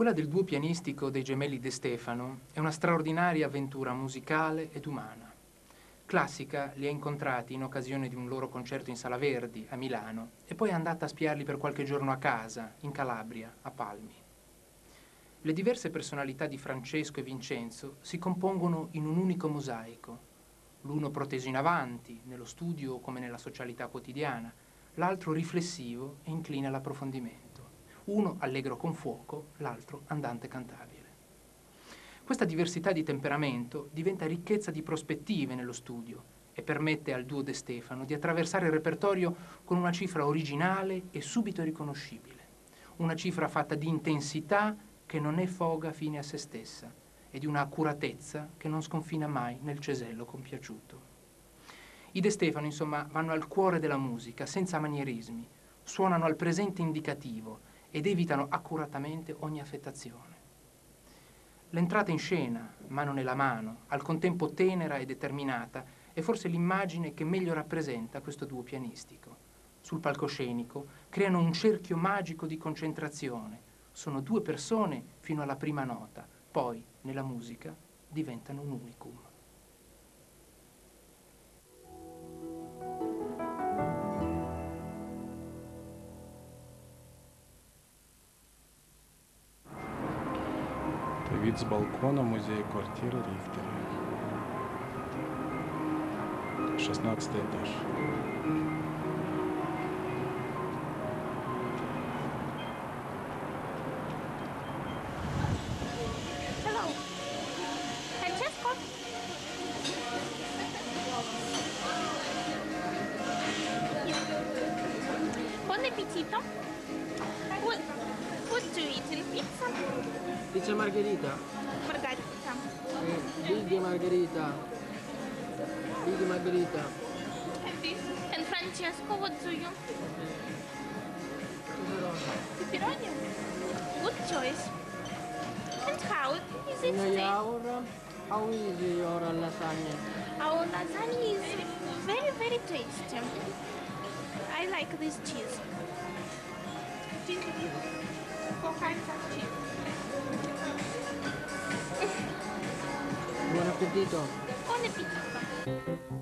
Quella del duo pianistico dei gemelli De Stefano è una straordinaria avventura musicale ed umana. Classica li ha incontrati in occasione di un loro concerto in Sala Verdi, a Milano, e poi è andata a spiarli per qualche giorno a casa, in Calabria, a Palmi. Le diverse personalità di Francesco e Vincenzo si compongono in un unico mosaico, l'uno proteso in avanti, nello studio come nella socialità quotidiana, l'altro riflessivo e incline all'approfondimento. Uno allegro con fuoco, l'altro andante cantabile. Questa diversità di temperamento diventa ricchezza di prospettive nello studio e permette al duo De Stefano di attraversare il repertorio con una cifra originale e subito riconoscibile. Una cifra fatta di intensità che non è foga fine a se stessa e di una accuratezza che non sconfina mai nel cesello compiaciuto. I De Stefano, insomma, vanno al cuore della musica, senza manierismi, suonano al presente indicativo ed evitano accuratamente ogni affettazione. L'entrata in scena, mano nella mano, al contempo tenera e determinata, è forse l'immagine che meglio rappresenta questo duo pianistico. Sul palcoscenico creano un cerchio magico di concentrazione. Sono due persone fino alla prima nota, poi, nella musica, diventano un unicum. Вид с балкона музея-квартиры Рихтера. 16 этаж. Hello. Francesco? Buon appetito. What do you eat? Pizza? Dice Margherita. Margherita. Big Margherita. Big Margherita. And Francesco, what do you? Pepperoni. Good choice. And how is it today? How is your lasagna? Our lasagna is very, very tasty. I like this cheese. Four kinds of cheese. Buon appetito! Buon appetito!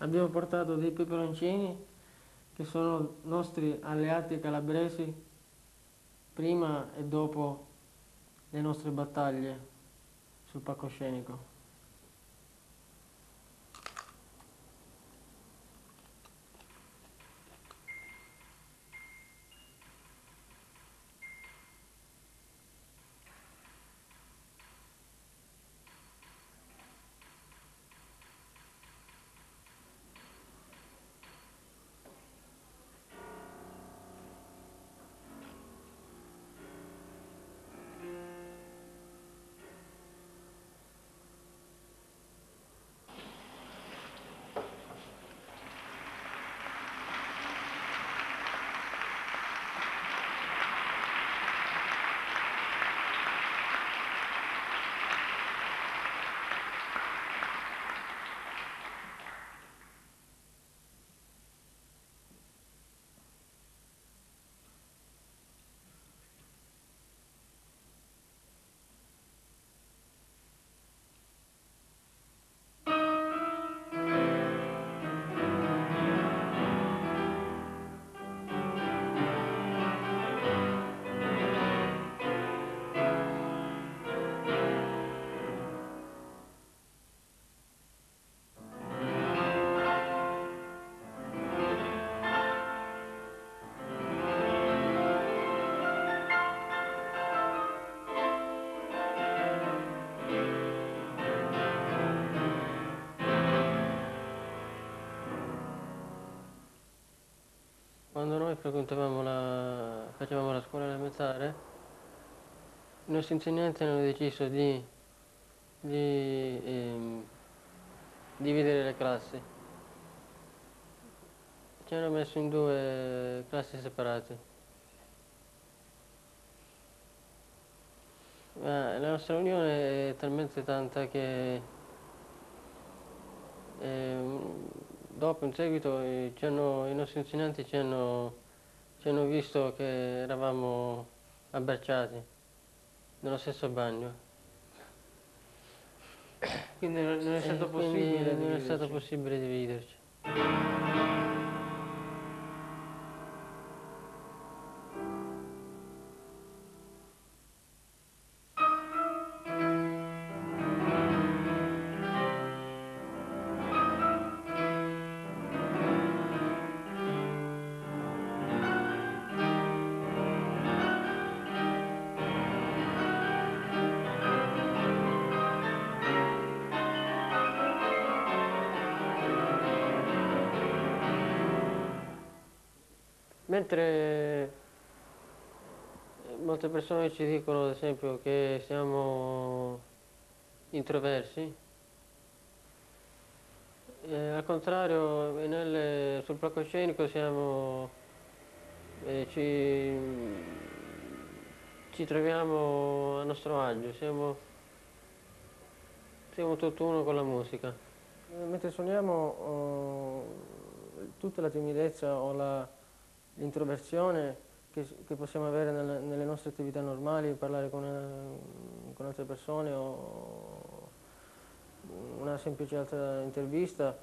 Abbiamo portato dei peperoncini che sono nostri alleati calabresi prima e dopo le nostre battaglie sul palcoscenico. frequentavamo facevamo la scuola elementare, i nostri insegnanti hanno deciso di dividere le classi. Ci hanno messo in due classi separate. Ma la nostra unione è talmente tanta che dopo, in seguito, i nostri insegnanti ci hanno visto che eravamo abbracciati nello stesso bagno. Quindi non è stato possibile dividerci. Non è stato possibile dividerci. Mentre molte persone ci dicono, ad esempio, che siamo introversi, al contrario, sul palcoscenico ci troviamo a nostro agio, siamo tutt'uno con la musica. Mentre suoniamo tutta la timidezza o l'introversione che possiamo avere nelle nostre attività normali, parlare con altre persone o una semplice altra intervista,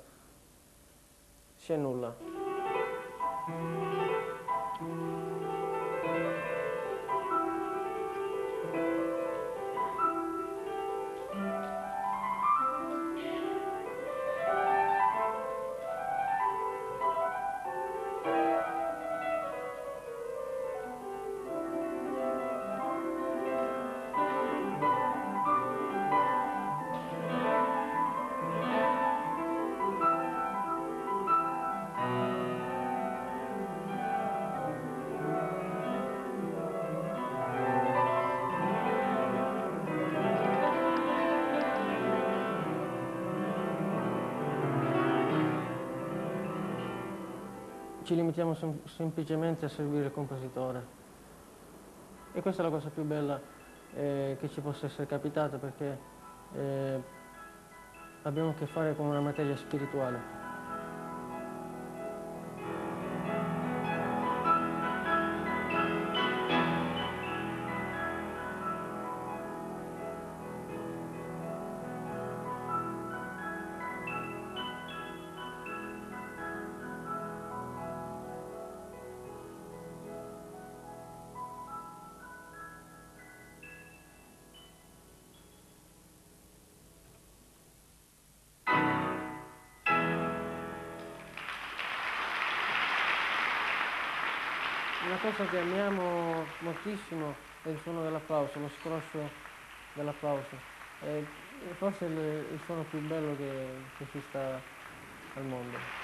si annulla. Ci limitiamo semplicemente a seguire il compositore. E questa è la cosa più bella che ci possa essere capitata, perché abbiamo a che fare con una materia spirituale. Una cosa che amiamo moltissimo è il suono dell'applauso, lo scroscio dell'applauso. È forse il suono più bello che ci sta al mondo.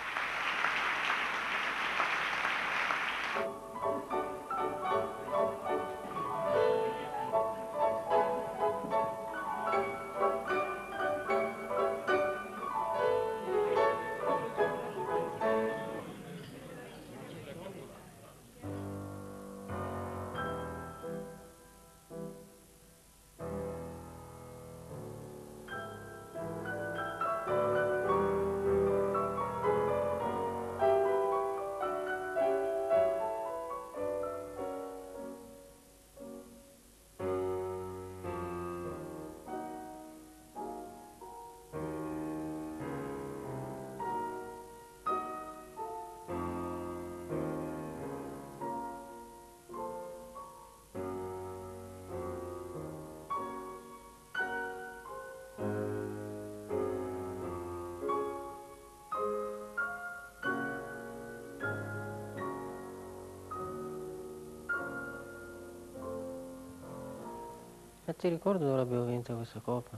Ti ricordo dove abbiamo vinto questa coppa?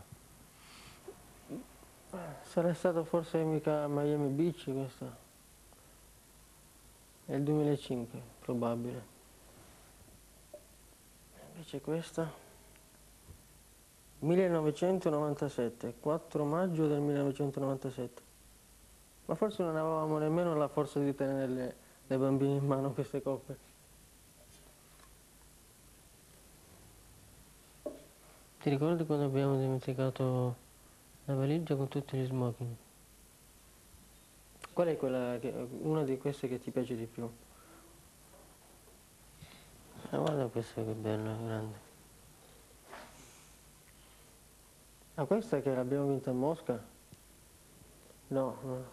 Sarà stato forse mica Miami Beach questa. Nel 2005, probabile. Invece questa, 1997, 4 maggio del 1997. Ma forse non avevamo nemmeno la forza di tenere le bambine in mano queste coppe. Ti ricordi quando abbiamo dimenticato la valigia con tutti gli smoking? Qual è quella che, una di queste che ti piace di più? Guarda questa che bella, grande. Ah, questa che l'abbiamo vinta a Mosca? No, no.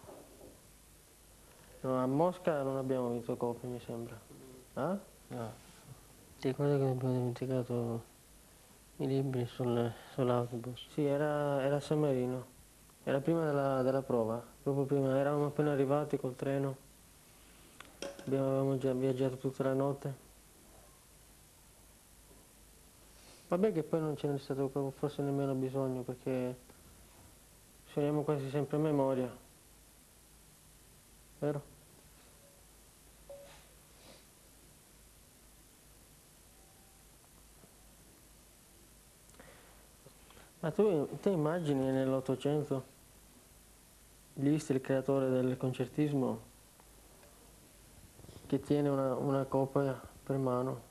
No, a Mosca non abbiamo vinto coppe, mi sembra. Ah? No. Ti ricordi che abbiamo dimenticato i libri sull'autobus? Sì, era San Marino, era prima della prova, proprio prima, eravamo appena arrivati col treno, avevamo già viaggiato tutta la notte. Vabbè che poi non ce n'è stato proprio forse nemmeno bisogno, perché suoniamo quasi sempre a memoria, vero? Ma te immagini nell'Ottocento Liszt, il creatore del concertismo, che tiene una coppa per mano?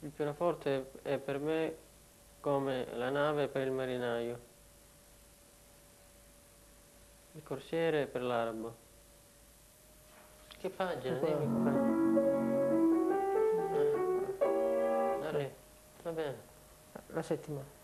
Il pianoforte è per me come la nave per il marinaio, il corsiere per l'arabo. Che pagina? Dimmi, va bene. La settima.